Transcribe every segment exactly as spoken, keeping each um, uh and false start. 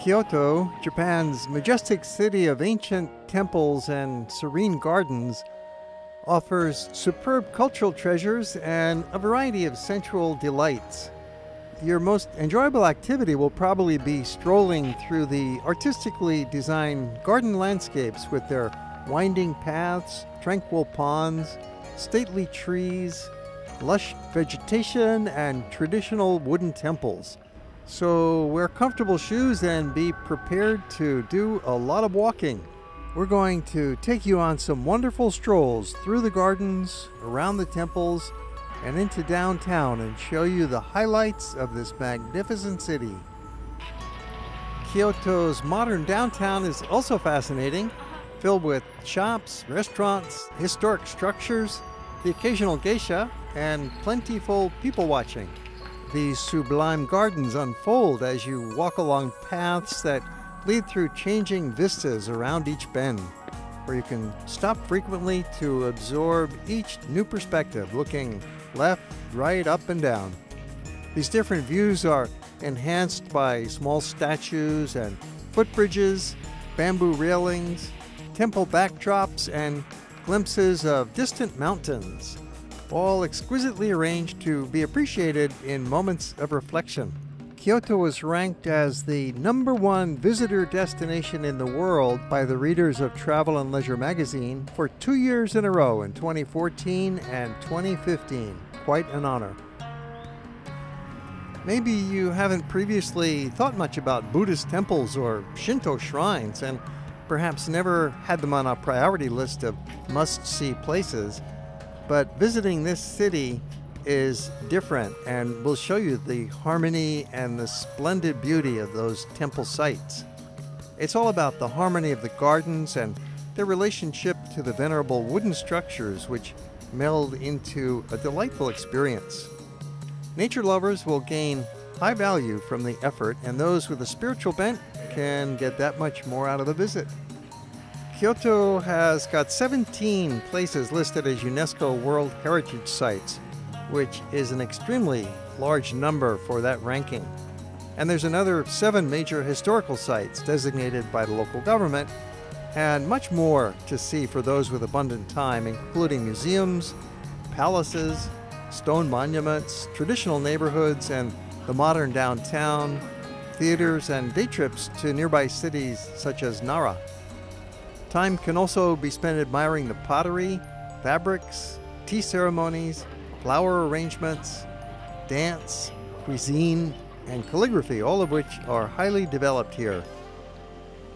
Kyoto, Japan's majestic city of ancient temples and serene gardens, offers superb cultural treasures and a variety of sensual delights. Your most enjoyable activity will probably be strolling through the artistically designed garden landscapes with their winding paths, tranquil ponds, stately trees, lush vegetation, and traditional wooden temples. So wear comfortable shoes and be prepared to do a lot of walking. We're going to take you on some wonderful strolls through the gardens, around the temples, and into downtown and show you the highlights of this magnificent city. Kyoto's modern downtown is also fascinating, filled with shops, restaurants, historic structures, the occasional geisha, and plentiful people watching. These sublime gardens unfold as you walk along paths that lead through changing vistas around each bend, where you can stop frequently to absorb each new perspective, looking left, right, up, and down. These different views are enhanced by small statues and footbridges, bamboo railings, temple backdrops, and glimpses of distant mountains, all exquisitely arranged to be appreciated in moments of reflection. Kyoto was ranked as the number one visitor destination in the world by the readers of Travel and Leisure magazine for two years in a row in twenty fourteen and twenty fifteen. Quite an honor. Maybe you haven't previously thought much about Buddhist temples or Shinto shrines, and perhaps never had them on a priority list of must-see places, but visiting this city is different, and we'll show you the harmony and the splendid beauty of those temple sites. It's all about the harmony of the gardens and their relationship to the venerable wooden structures, which meld into a delightful experience. Nature lovers will gain high value from the effort, and those with a spiritual bent can get that much more out of the visit. Kyoto has got seventeen places listed as UNESCO World Heritage Sites, which is an extremely large number for that ranking. And there's another seven major historical sites designated by the local government, and much more to see for those with abundant time, including museums, palaces, stone monuments, traditional neighborhoods, and the modern downtown, theaters, and day trips to nearby cities such as Nara. Time can also be spent admiring the pottery, fabrics, tea ceremonies, flower arrangements, dance, cuisine, and calligraphy, all of which are highly developed here.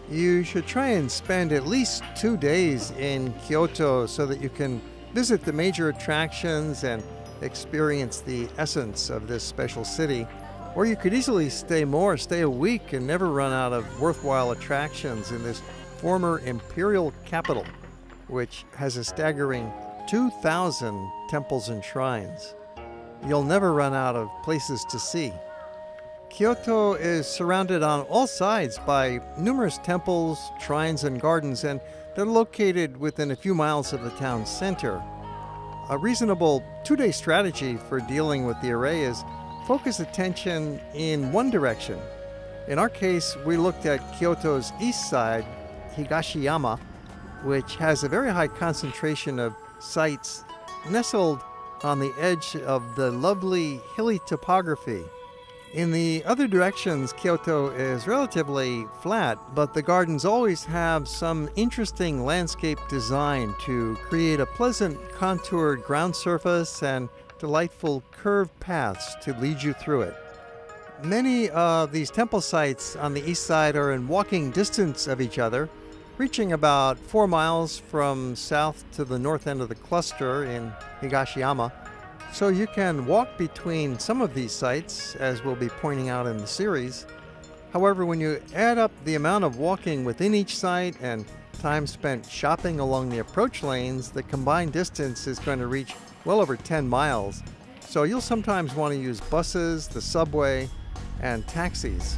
You should try and spend at least two days in Kyoto so that you can visit the major attractions and experience the essence of this special city. Or you could easily stay more, stay a week, and never run out of worthwhile attractions in this former imperial capital, which has a staggering two thousand temples and shrines. You'll never run out of places to see. Kyoto is surrounded on all sides by numerous temples, shrines, and gardens, and they're located within a few miles of the town center. A reasonable two-day strategy for dealing with the array is focus attention in one direction. In our case, we looked at Kyoto's east side, Higashiyama, which has a very high concentration of sites nestled on the edge of the lovely hilly topography. In the other directions, Kyoto is relatively flat, but the gardens always have some interesting landscape design to create a pleasant contoured ground surface and delightful curved paths to lead you through it. Many of these temple sites on the east side are in walking distance of each other, reaching about four miles from south to the north end of the cluster in Higashiyama. So you can walk between some of these sites, as we'll be pointing out in the series. However, when you add up the amount of walking within each site and time spent shopping along the approach lanes, the combined distance is going to reach well over ten miles. So you'll sometimes want to use buses, the subway, and taxis.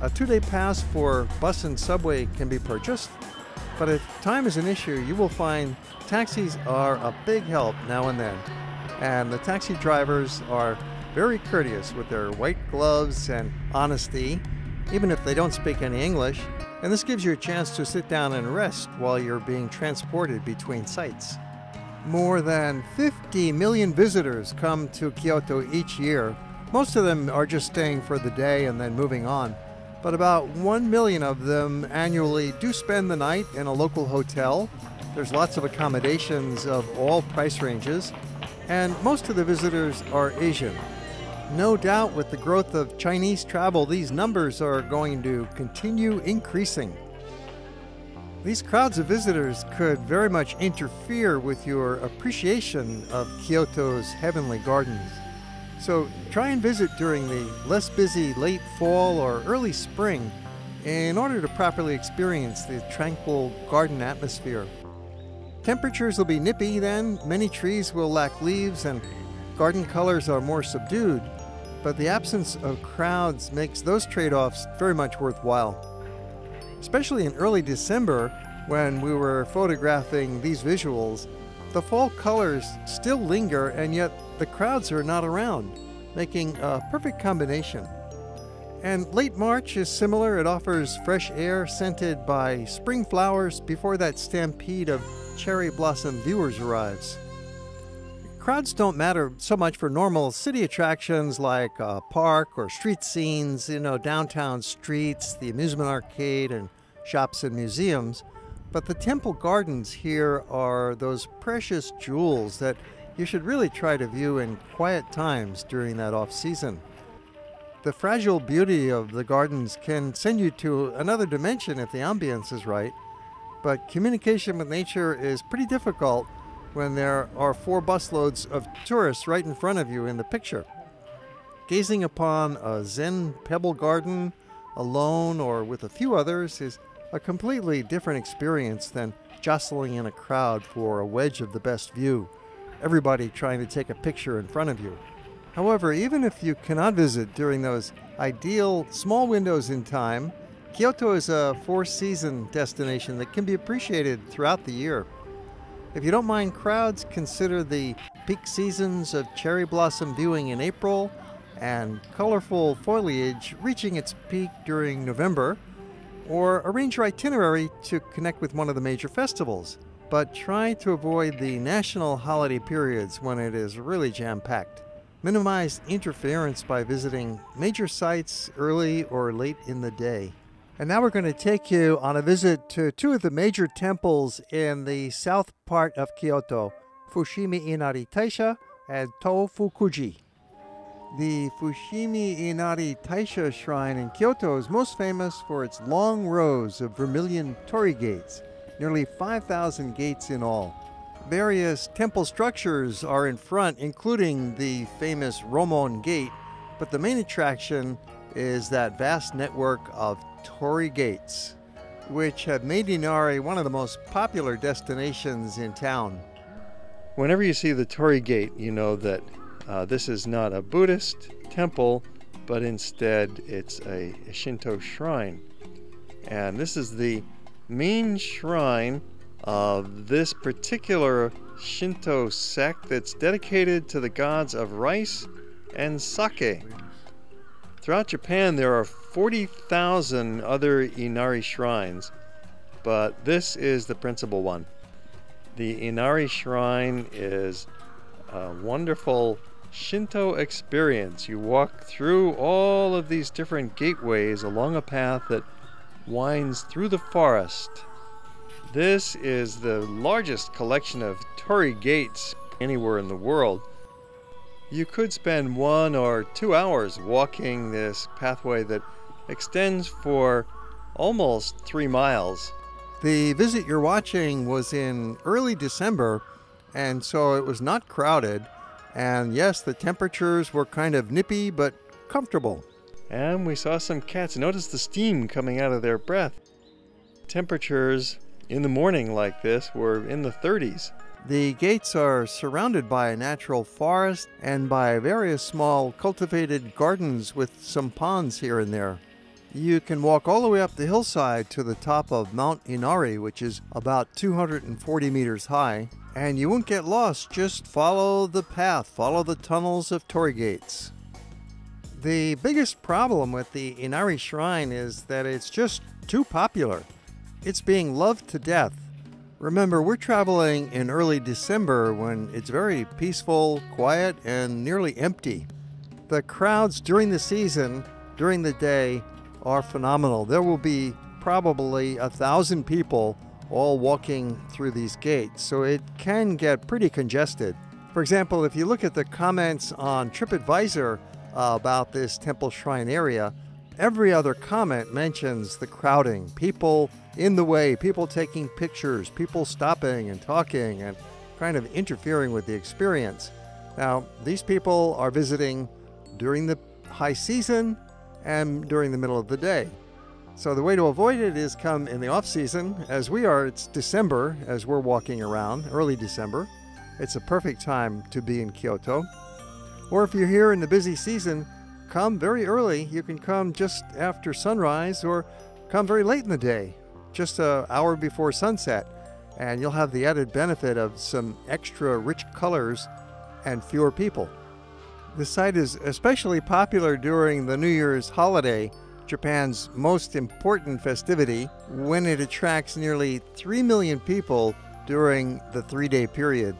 A two-day pass for bus and subway can be purchased, but if time is an issue, you will find taxis are a big help now and then. And the taxi drivers are very courteous with their white gloves and honesty, even if they don't speak any English, and this gives you a chance to sit down and rest while you're being transported between sites. More than fifty million visitors come to Kyoto each year. Most of them are just staying for the day and then moving on, but about one million of them annually do spend the night in a local hotel. There's lots of accommodations of all price ranges, and most of the visitors are Asian. No doubt with the growth of Chinese travel, these numbers are going to continue increasing. These crowds of visitors could very much interfere with your appreciation of Kyoto's heavenly gardens. So try and visit during the less busy late fall or early spring in order to properly experience the tranquil garden atmosphere. Temperatures will be nippy then, many trees will lack leaves, and garden colors are more subdued, but the absence of crowds makes those trade-offs very much worthwhile. Especially in early December, when we were photographing these visuals, the fall colors still linger, and yet the crowds are not around, making a perfect combination. And late March is similar. It offers fresh air scented by spring flowers before that stampede of cherry blossom viewers arrives. Crowds don't matter so much for normal city attractions like a park or street scenes, you know, downtown streets, the amusement arcade, and shops and museums. But the temple gardens here are those precious jewels that you should really try to view in quiet times during that off-season. The fragile beauty of the gardens can send you to another dimension if the ambience is right, but communication with nature is pretty difficult when there are four busloads of tourists right in front of you in the picture. Gazing upon a Zen pebble garden alone or with a few others is a completely different experience than jostling in a crowd for a wedge of the best view, everybody trying to take a picture in front of you. However, even if you cannot visit during those ideal small windows in time, Kyoto is a four-season destination that can be appreciated throughout the year. If you don't mind crowds, consider the peak seasons of cherry blossom viewing in April and colorful foliage reaching its peak during November, or arrange your itinerary to connect with one of the major festivals, but try to avoid the national holiday periods when it is really jam-packed. Minimize interference by visiting major sites early or late in the day. And now we're going to take you on a visit to two of the major temples in the south part of Kyoto, Fushimi Inari Taisha and Tofuku-ji. The Fushimi Inari Taisha Shrine in Kyoto is most famous for its long rows of vermilion torii gates, nearly five thousand gates in all. Various temple structures are in front, including the famous Romon Gate, but the main attraction is that vast network of torii gates, which have made Inari one of the most popular destinations in town. Whenever you see the torii gate, you know that Uh, this is not a Buddhist temple, but instead it's a, a Shinto shrine. And this is the main shrine of this particular Shinto sect that's dedicated to the gods of rice and sake. Throughout Japan, there are forty thousand other Inari shrines, but this is the principal one. The Inari shrine is a wonderful Shinto experience. You walk through all of these different gateways along a path that winds through the forest. This is the largest collection of torii gates anywhere in the world. You could spend one or two hours walking this pathway that extends for almost three miles. The visit you're watching was in early December, and so it was not crowded. And yes, the temperatures were kind of nippy, but comfortable. And we saw some cats. Notice the steam coming out of their breath. Temperatures in the morning like this were in the thirties. The gates are surrounded by a natural forest and by various small cultivated gardens with some ponds here and there. You can walk all the way up the hillside to the top of Mount Inari, which is about two hundred forty meters high. And you won't get lost, just follow the path, follow the tunnels of torii gates. The biggest problem with the Inari Shrine is that it's just too popular. It's being loved to death. Remember, we're traveling in early December when it's very peaceful, quiet, and nearly empty. The crowds during the season, during the day, are phenomenal. There will be probably a thousand people all walking through these gates, so it can get pretty congested. For example, if you look at the comments on TripAdvisor uh, about this temple shrine area, every other comment mentions the crowding, people in the way, people taking pictures, people stopping and talking and kind of interfering with the experience. Now, these people are visiting during the high season and during the middle of the day. So the way to avoid it is come in the off season. As we are, it's December as we're walking around, early December. It's a perfect time to be in Kyoto. Or if you're here in the busy season, come very early. You can come just after sunrise or come very late in the day, just an hour before sunset, and you'll have the added benefit of some extra rich colors and fewer people. The site is especially popular during the New Year's holiday, Japan's most important festivity, when it attracts nearly three million people during the three-day period.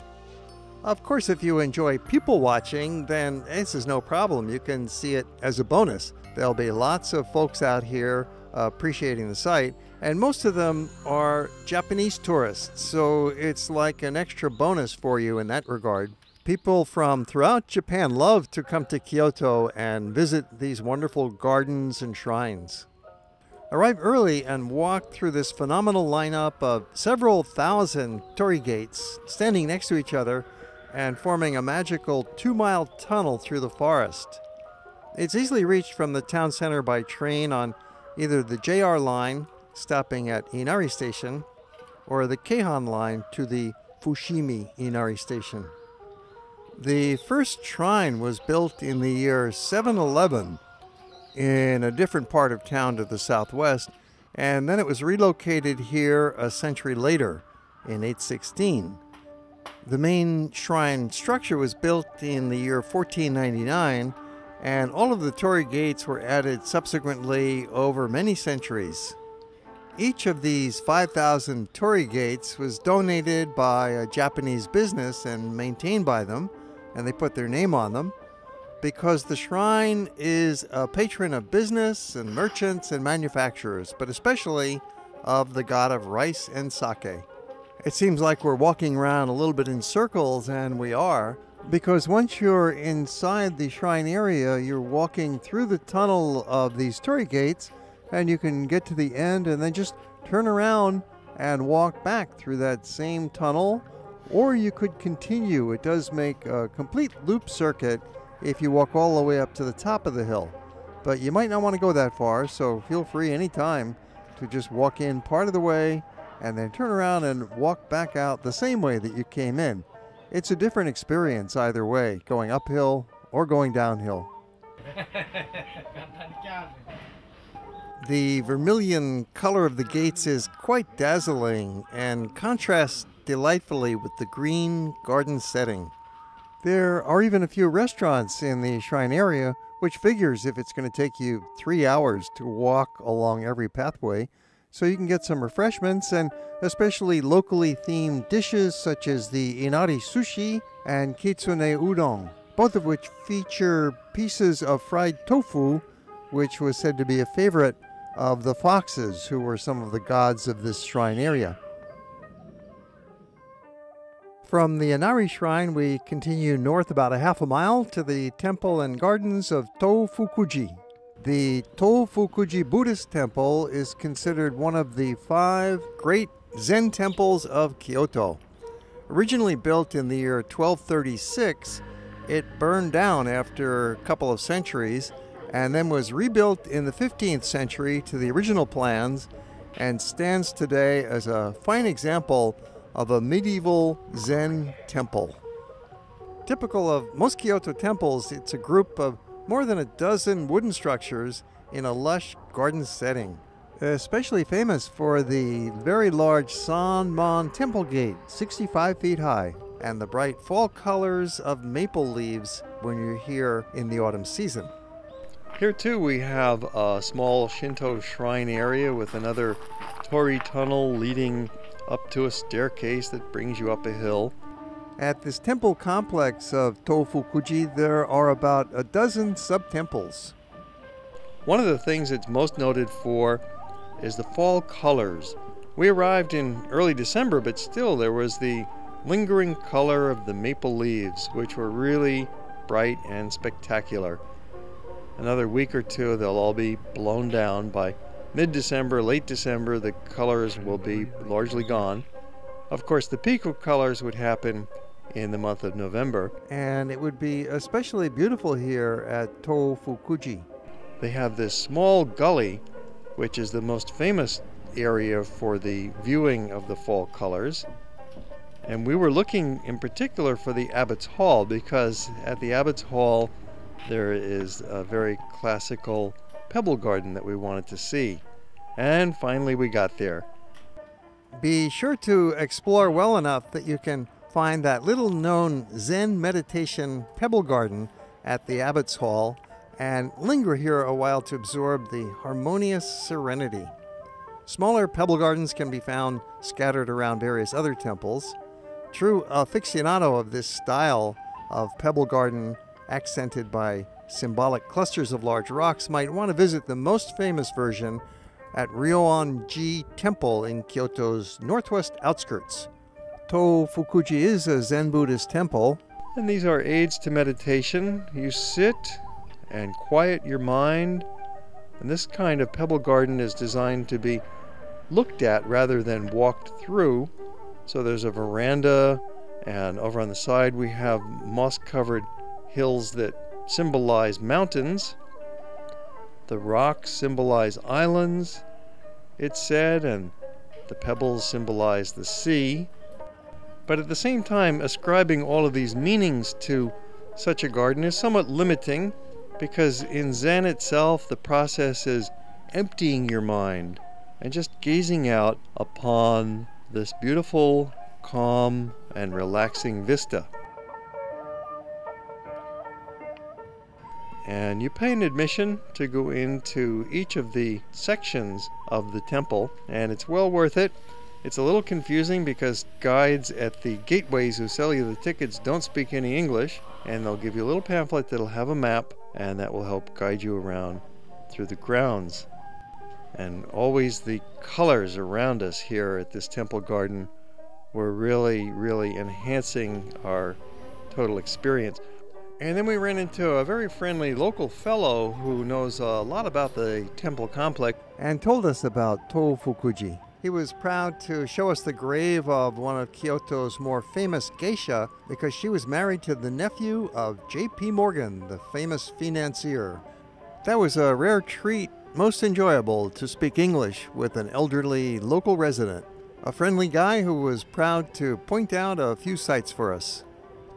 Of course, if you enjoy people watching, then this is no problem. You can see it as a bonus. There'll be lots of folks out here appreciating the site, and most of them are Japanese tourists, so it's like an extra bonus for you in that regard. People from throughout Japan love to come to Kyoto and visit these wonderful gardens and shrines. Arrive early and walk through this phenomenal lineup of several thousand torii gates standing next to each other and forming a magical two-mile tunnel through the forest. It's easily reached from the town center by train on either the J R line, stopping at Inari Station, or the Keihan line to the Fushimi Inari Station. The first shrine was built in the year seven eleven in a different part of town to the southwest, and then it was relocated here a century later in eight sixteen. The main shrine structure was built in the year fourteen ninety-nine, and all of the torii gates were added subsequently over many centuries. Each of these five thousand torii gates was donated by a Japanese business and maintained by them, and they put their name on them, because the shrine is a patron of business and merchants and manufacturers, but especially of the god of rice and sake. It seems like we're walking around a little bit in circles, and we are, because once you're inside the shrine area, you're walking through the tunnel of these torii gates, and you can get to the end and then just turn around and walk back through that same tunnel, or you could continue. It does make a complete loop circuit if you walk all the way up to the top of the hill. But you might not want to go that far, so feel free anytime to just walk in part of the way and then turn around and walk back out the same way that you came in. It's a different experience either way, going uphill or going downhill. The vermilion color of the gates is quite dazzling and contrasts delightfully with the green garden setting. There are even a few restaurants in the shrine area, which figures if it's going to take you three hours to walk along every pathway, so you can get some refreshments and especially locally themed dishes such as the Inari sushi and kitsune udon, both of which feature pieces of fried tofu, which was said to be a favorite of the foxes, who were some of the gods of this shrine area. From the Inari Shrine, we continue north about a half a mile to the temple and gardens of Tofuku-ji. The Tofuku-ji Buddhist Temple is considered one of the five great Zen temples of Kyoto. Originally built in the year twelve thirty-six, it burned down after a couple of centuries, and then was rebuilt in the fifteenth century to the original plans, and stands today as a fine example of a medieval Zen temple. Typical of most Kyoto temples, it's a group of more than a dozen wooden structures in a lush garden setting. Especially famous for the very large Sanmon temple gate, sixty-five feet high, and the bright fall colors of maple leaves when you're here in the autumn season. Here too we have a small Shinto shrine area with another torii tunnel leading up to a staircase that brings you up a hill. At this temple complex of Tofuku-ji, there are about a dozen sub-temples. One of the things it's most noted for is the fall colors. We arrived in early December, but still there was the lingering color of the maple leaves, which were really bright and spectacular. Another week or two, they'll all be blown down. By mid-December, late December, the colors will be largely gone. Of course, the peak of colors would happen in the month of November. And it would be especially beautiful here at Tofuku-ji. They have this small gully, which is the most famous area for the viewing of the fall colors. And we were looking in particular for the Abbot's Hall, because at the Abbot's Hall there is a very classical pebble garden that we wanted to see. And finally we got there. Be sure to explore well enough that you can find that little known Zen meditation pebble garden at the Abbot's Hall and linger here a while to absorb the harmonious serenity. Smaller pebble gardens can be found scattered around various other temples. True aficionado of this style of pebble garden accented by symbolic clusters of large rocks might want to visit the most famous version at Ryoan-ji Temple in Kyoto's northwest outskirts. Tofuku-ji is a Zen Buddhist temple. And these are aids to meditation. You sit and quiet your mind. And this kind of pebble garden is designed to be looked at rather than walked through. So there's a veranda, and over on the side we have moss-covered hills that symbolize mountains. The rocks symbolize islands, it's said, and the pebbles symbolize the sea. But at the same time, ascribing all of these meanings to such a garden is somewhat limiting, because in Zen itself, the process is emptying your mind and just gazing out upon this beautiful, calm, and relaxing vista. And you pay an admission to go into each of the sections of the temple, and it's well worth it. It's a little confusing because guides at the gateways who sell you the tickets don't speak any English, and they'll give you a little pamphlet that'll have a map, and that will help guide you around through the grounds. And always the colors around us here at this temple garden were really, really enhancing our total experience. And then we ran into a very friendly local fellow who knows a lot about the temple complex and told us about Tofuku-ji. He was proud to show us the grave of one of Kyoto's more famous geisha, because she was married to the nephew of J P Morgan, the famous financier. That was a rare treat, most enjoyable to speak English with an elderly local resident, a friendly guy who was proud to point out a few sites for us.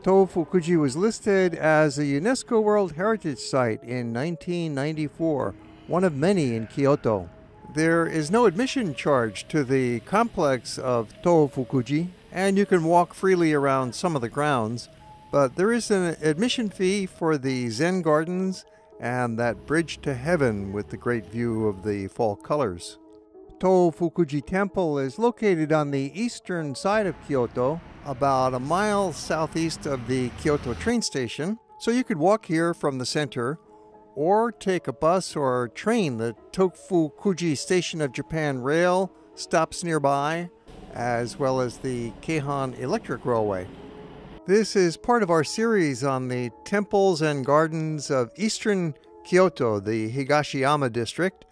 Tofuku-ji was listed as a UNESCO World Heritage Site in nineteen ninety-four, one of many in Kyoto. There is no admission charge to the complex of Tofuku-ji, and you can walk freely around some of the grounds, but there is an admission fee for the Zen gardens and that bridge to heaven with the great view of the fall colors. Tofuku-ji Temple is located on the eastern side of Kyoto, about a mile southeast of the Kyoto train station, so you could walk here from the center, or take a bus or train. The Tofuku-ji Station of Japan Rail stops nearby, as well as the Keihan Electric Railway. This is part of our series on the temples and gardens of eastern Kyoto, the Higashiyama district,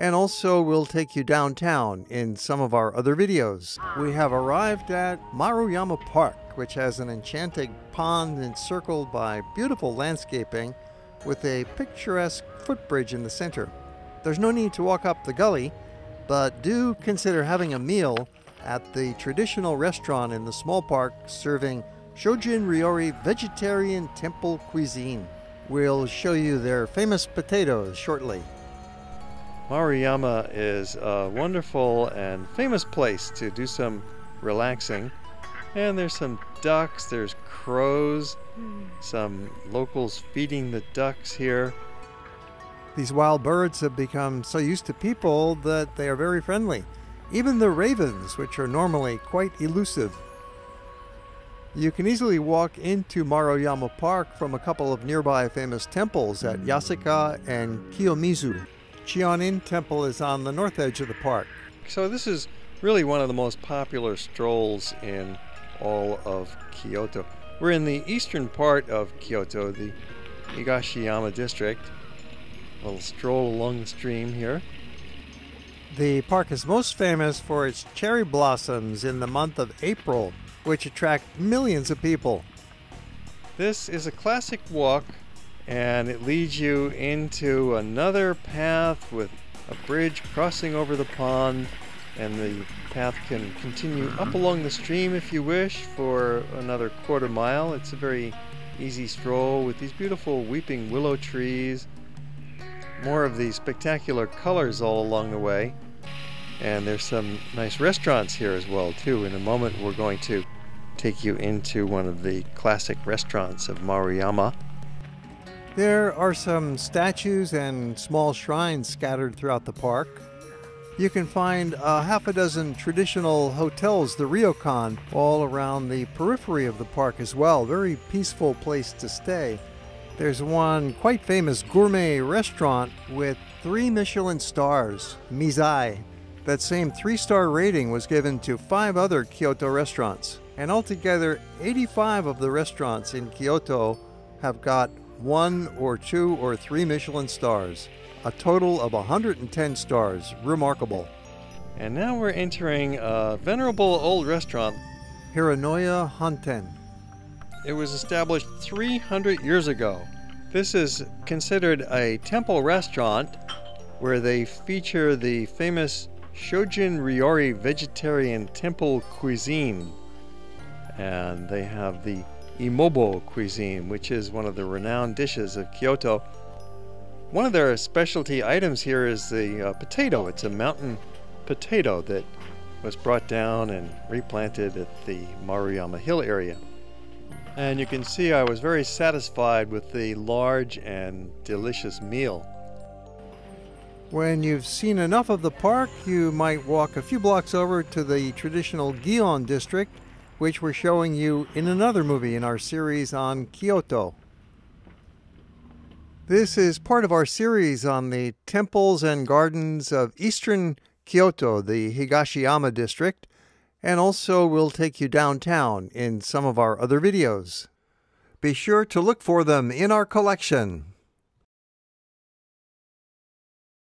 and also we'll take you downtown in some of our other videos. We have arrived at Maruyama Park, which has an enchanted pond encircled by beautiful landscaping, with a picturesque footbridge in the center. There's no need to walk up the gully, but do consider having a meal at the traditional restaurant in the small park serving Shojin Ryori vegetarian temple cuisine. We'll show you their famous potatoes shortly. Maruyama is a wonderful and famous place to do some relaxing. And there's some ducks, there's crows, some locals feeding the ducks here. These wild birds have become so used to people that they are very friendly. Even the ravens, which are normally quite elusive. You can easily walk into Maruyama Park from a couple of nearby famous temples at Yasaka and Kiyomizu. Chionin Temple is on the north edge of the park. So this is really one of the most popular strolls in all of Kyoto. We're in the eastern part of Kyoto, the Higashiyama district. A little stroll along the stream here. The park is most famous for its cherry blossoms in the month of April, which attract millions of people. This is a classic walk, and it leads you into another path with a bridge crossing over the pond, and the path can continue up along the stream if you wish for another quarter mile. It's a very easy stroll with these beautiful weeping willow trees. More of these spectacular colors all along the way, and there's some nice restaurants here as well too. In a moment we're going to take you into one of the classic restaurants of Maruyama. There are some statues and small shrines scattered throughout the park. You can find a half a dozen traditional hotels, the ryokan, all around the periphery of the park as well. Very peaceful place to stay. There's one quite famous gourmet restaurant with three Michelin stars, Mizai. That same three-star rating was given to five other Kyoto restaurants. And altogether, eighty-five of the restaurants in Kyoto have got one or two or three Michelin stars. A total of one hundred ten stars. Remarkable. And now we're entering a venerable old restaurant, Hiranoya Hanten. It was established three hundred years ago. This is considered a temple restaurant where they feature the famous Shojin Ryori vegetarian temple cuisine. And they have the Imobo cuisine, which is one of the renowned dishes of Kyoto. One of their specialty items here is the uh, potato. It's a mountain potato that was brought down and replanted at the Maruyama Hill area. And you can see I was very satisfied with the large and delicious meal. When you've seen enough of the park, you might walk a few blocks over to the traditional Gion district, which we're showing you in another movie in our series on Kyoto. This is part of our series on the temples and gardens of eastern Kyoto, the Higashiyama district. And also we'll take you downtown in some of our other videos. Be sure to look for them in our collection.